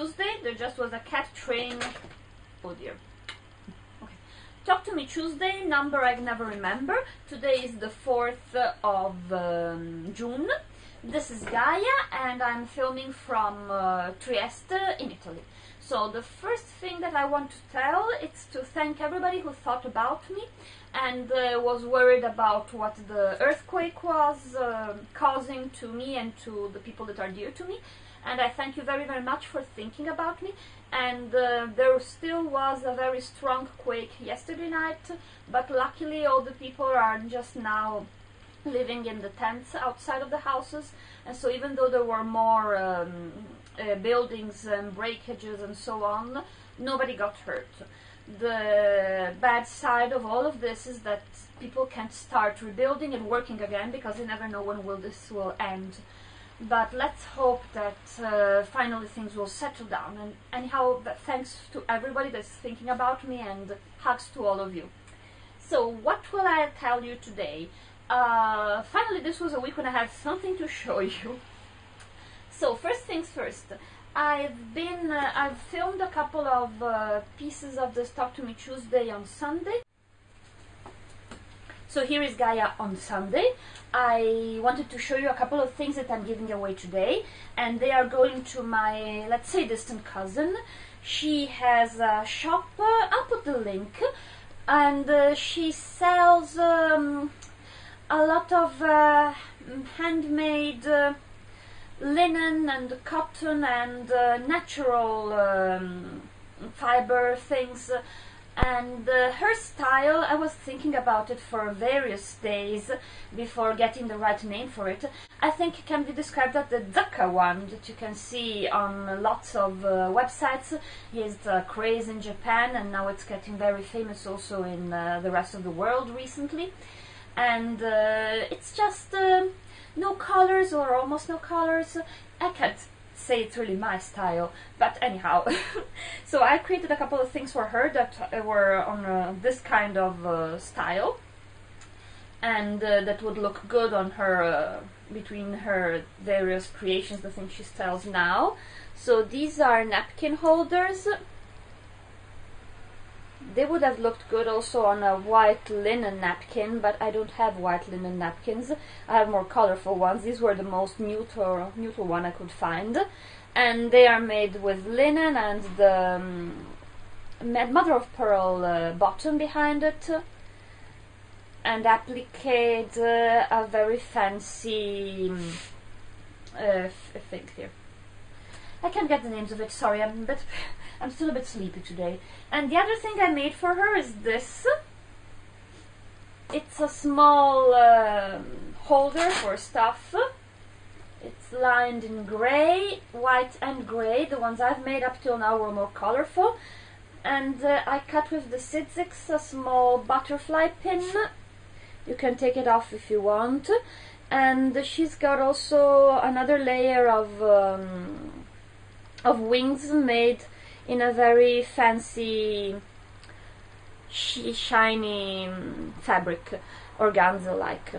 Tuesday. There just was a cat train. Oh dear. Okay. Talk to me Tuesday. Number I never remember. Today is the 4th of June. This is Gaia and I'm filming from Trieste in Italy. So the first thing that I want to tell is to thank everybody who thought about me and was worried about what the earthquake was causing to me and to the people that are dear to me. And I thank you very, very much for thinking about me. And there still was a very strong quake yesterday night, but luckily all the people are just now living in the tents outside of the houses, and so even though there were more buildings and breakages and so on, nobody got hurt. The bad side of all of this is that people can't start rebuilding and working again because they never know when this will end. But let's hope that finally things will settle down. And anyhow, thanks to everybody that's thinking about me, and hugs to all of you. So what will I tell you today? Finally, this was a week when I had something to show you. So first things first, I've filmed a couple of pieces of this Talk to Me Tuesday on Sunday. So here is Gaia on Sunday. I wanted to show you a couple of things that I'm giving away today, and they are going to my, let's say, distant cousin. She has a shop, I'll put the link, and she sells a lot of handmade linen and cotton and natural fiber things, and her style, I was thinking about it for various days before getting the right name for it. I think it can be described as the Dakka one that you can see on lots of websites. It's a craze in Japan, and now it's getting very famous also in the rest of the world recently. And it's just no colors, or almost no colors. I can't say it's really my style, but anyhow. So I created a couple of things for her that were on this kind of style, and that would look good on her, between her various creations, the things she sells now. So these are napkin holders. They would have looked good also on a white linen napkin, but I don't have white linen napkins. I have more colorful ones. These were the most neutral one I could find. And they are made with linen and the mother-of-pearl bottom behind it. And appliqued a very fancy thing here. I can't get the names of it, sorry, I'm still a bit sleepy today. And the other thing I made for her is this. It's a small holder for stuff. It's lined in grey, white and grey. The ones I've made up till now were more colorful. And I cut with the Sizzix a small butterfly pin. You can take it off if you want. And she's got also another layer of wings made in a very fancy shiny fabric, organza like.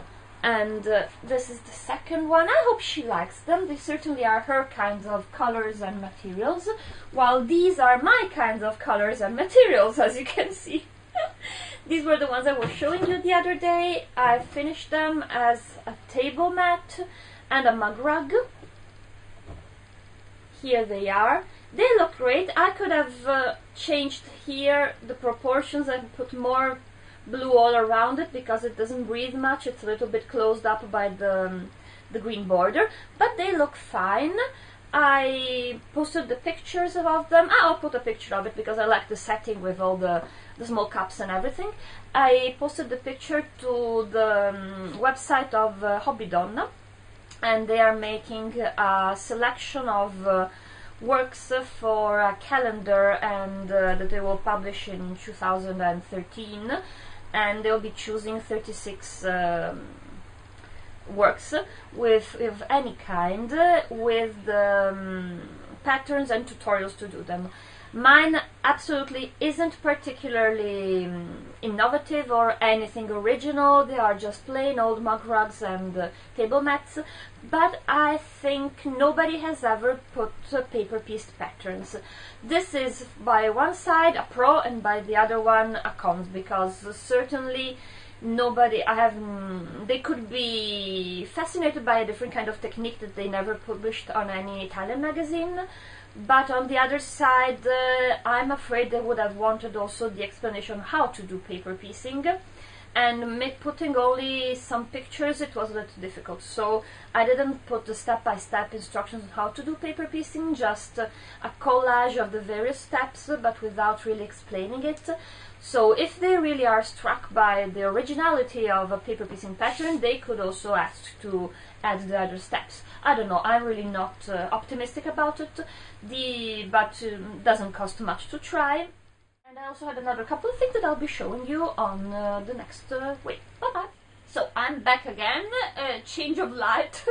And this is the second one. I hope she likes them. They certainly are her kinds of colors and materials, while these are my kinds of colors and materials, as you can see. These were the ones I was showing you the other day. I finished them as a table mat and a mug rug. Here they are. They look great. I could have changed here the proportions and put more blue all around it because it doesn't breathe much. It's a little bit closed up by the green border, but they look fine. I posted the pictures of them. I'll put a picture of it because I like the setting with all the small cups and everything. I posted the picture to the website of Hobby Donna, and they are making a selection of works for a calendar, and that they will publish in 2013, and they'll be choosing 36 works with any kind, with the patterns and tutorials to do them. Mine absolutely isn't particularly innovative or anything original. They are just plain old mug rugs and table mats, but I think nobody has ever put paper pieced patterns. This is by one side a pro and by the other one a con, because certainly nobody, they could be fascinated by a different kind of technique that they never published on any Italian magazine. But on the other side, I'm afraid they would have wanted also the explanation how to do paper piecing, and putting only some pictures, it was a little difficult. So I didn't put the step-by-step instructions on how to do paper piecing, just a collage of the various steps, but without really explaining it. So if they really are struck by the originality of a paper piecing pattern, they could also ask to add the other steps. I don't know, I'm really not optimistic about it, but doesn't cost much to try. And I also had another couple of things that I'll be showing you on the next way. Bye-bye! So I'm back again, change of light,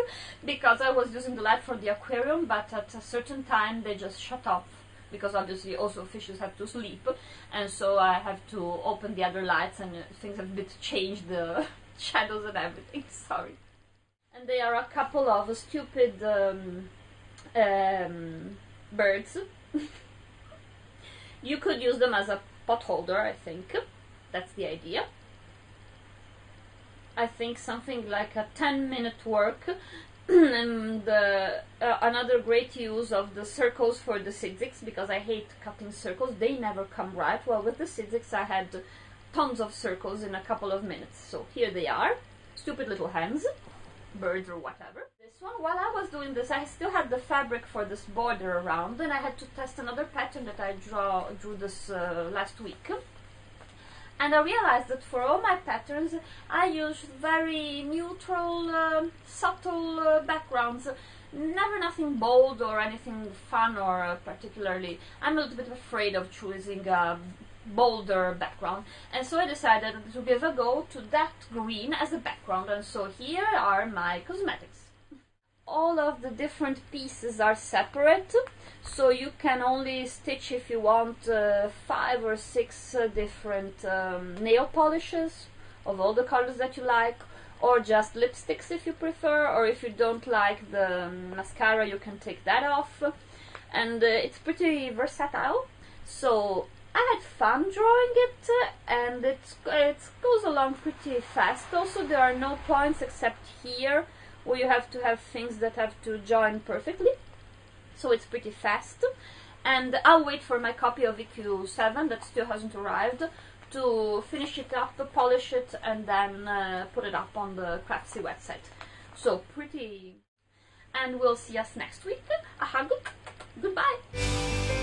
because I was using the light for the aquarium, but at a certain time they just shut off, because obviously also fishes have to sleep, and so I have to open the other lights, and things have a bit changed, the shadows and everything, sorry. And there are a couple of stupid birds. You could use them as a pot holder, I think. That's the idea. I think something like a 10-minute work. And another great use of the circles for the zigzags, because I hate cutting circles, they never come right. Well, with the zigzags I had tons of circles in a couple of minutes. So here they are, stupid little hands, birds or whatever. This one, while I was doing this, I still had the fabric for this border around, and I had to test another pattern that I drew this last week. And I realized that for all my patterns, I used very neutral, subtle backgrounds. Never nothing bold or anything fun or particularly. I'm a little bit afraid of choosing a bolder background. And so I decided to give a go to that green as a background. And so here are my cosmetics. All of the different pieces are separate, so you can only stitch, if you want, 5 or 6 different nail polishes of all the colors that you like, or just lipsticks if you prefer, or if you don't like the mascara you can take that off. And it's pretty versatile, so I had fun drawing it, and it goes along pretty fast. Also, there are no points except here, where you have to have things that have to join perfectly, so it's pretty fast. And I'll wait for my copy of EQ7 that still hasn't arrived to finish it up, polish it, and then put it up on the Craftsy website. So pretty. And we'll see us next week. A hug. Goodbye.